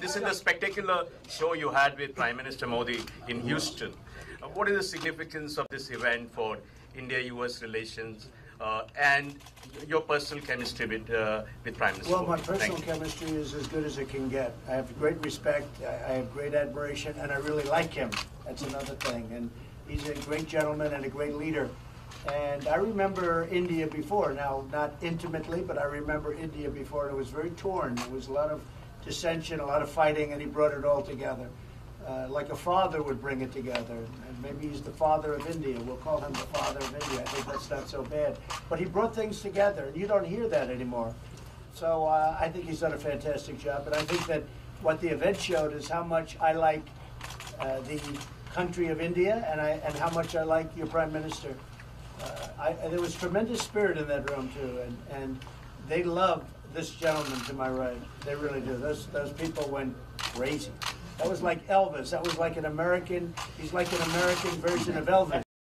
This is the spectacular show you had with Prime Minister Modi in Houston. What is the significance of this event for India-US relations and your personal chemistry with Prime Minister Modi? Well, my personal chemistry is as good as it can get. I have great respect, I have great admiration, and I really like him. That's another thing. And he's a great gentleman and a great leader. And I remember India before, now not intimately, but I remember India before, and it was very torn. There was a lot of dissension, a lot of fighting, and he brought it all together. Like a father would bring it together. And maybe he's the father of India. We'll call him the father of India. I think that's not so bad. But he brought things together, and you don't hear that anymore. So I think he's done a fantastic job. And I think that what the event showed is how much I like the country of India and how much I like your Prime Minister. There was tremendous spirit in that room, too, and they love this gentleman to my right. They really do. Those people went crazy. That was like Elvis. That was like an American. He's like an American version of Elvis.